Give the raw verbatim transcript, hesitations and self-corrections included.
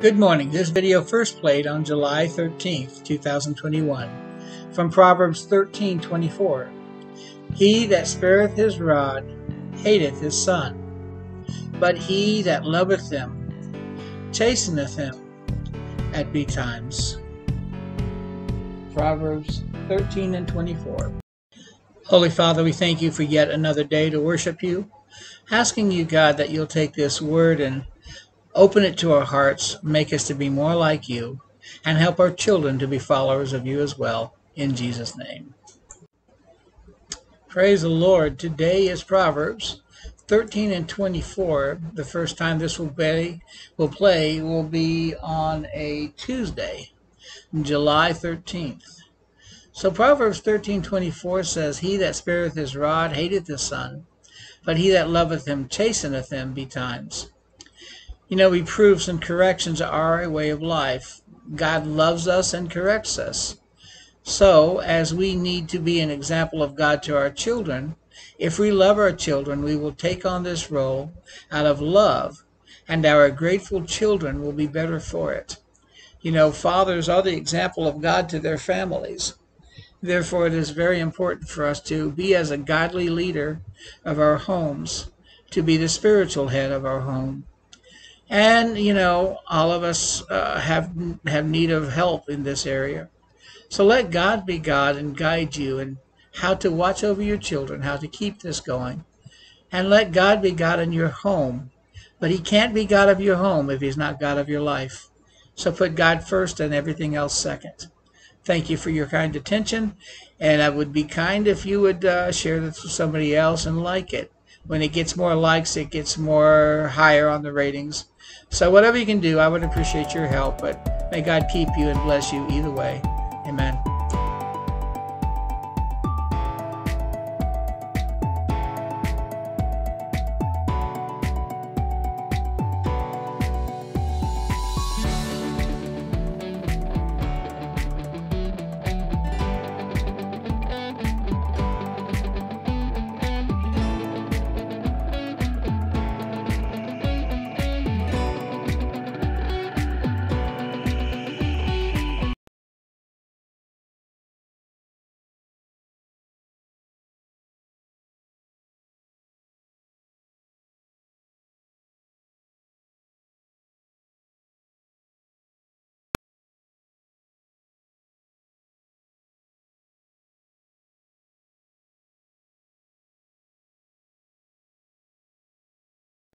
Good morning. This video first played on July thirteenth, two thousand twenty-one, from Proverbs thirteen twenty-four. He that spareth his rod hateth his son, but he that loveth him chasteneth him at betimes. Proverbs thirteen and twenty-four. Holy Father, we thank you for yet another day to worship you, asking you, God, that you'll take this word and open it to our hearts, make us to be more like you, and help our children to be followers of you as well. In Jesus' name. Praise the Lord. Today is Proverbs thirteen and twenty-four. The first time this will be will play will be on a Tuesday, July thirteenth. So Proverbs thirteen twenty-four says, He that spareth his rod hateth his son, but he that loveth him chasteneth him betimes. You know, reproofs and corrections are a way of life. God loves us and corrects us. So, as we need to be an example of God to our children, if we love our children, we will take on this role out of love, and our grateful children will be better for it. You know, fathers are the example of God to their families. Therefore, it is very important for us to be as a godly leader of our homes, to be the spiritual head of our home. And, you know, all of us uh, have, have need of help in this area. So let God be God and guide you in how to watch over your children, how to keep this going. And let God be God in your home. But he can't be God of your home if he's not God of your life. So put God first and everything else second. Thank you for your kind attention. And I would be kind if you would uh, share this with somebody else and like it. When it gets more likes, it gets more higher on the ratings. So whatever you can do, I would appreciate your help, but may God keep you and bless you either way.